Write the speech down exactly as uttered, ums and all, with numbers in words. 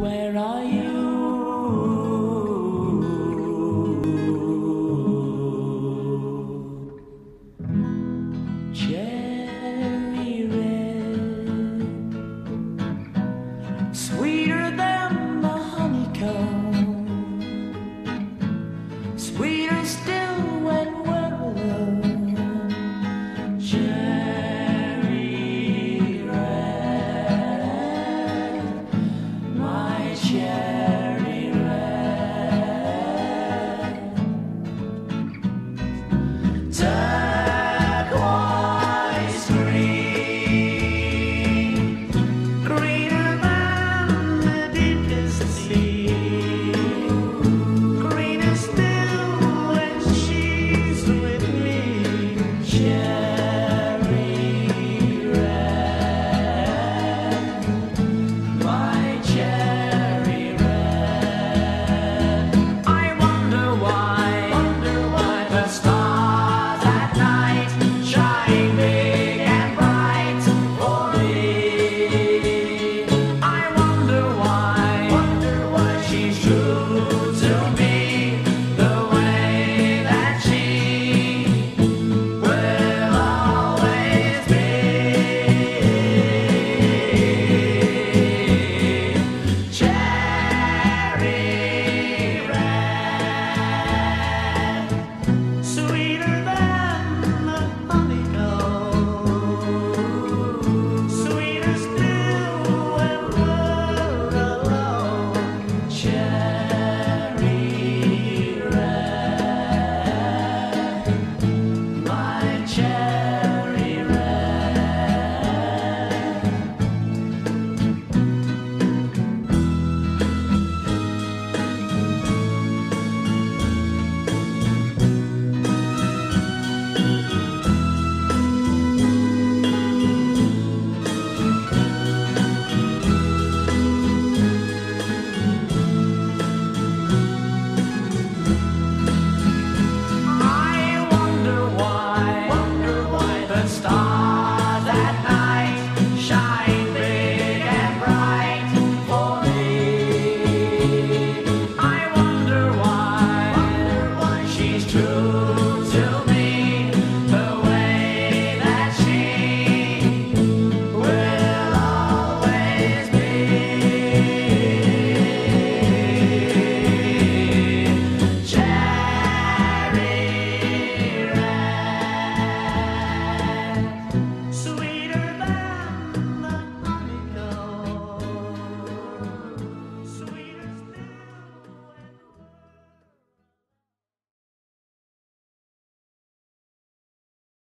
Where are you?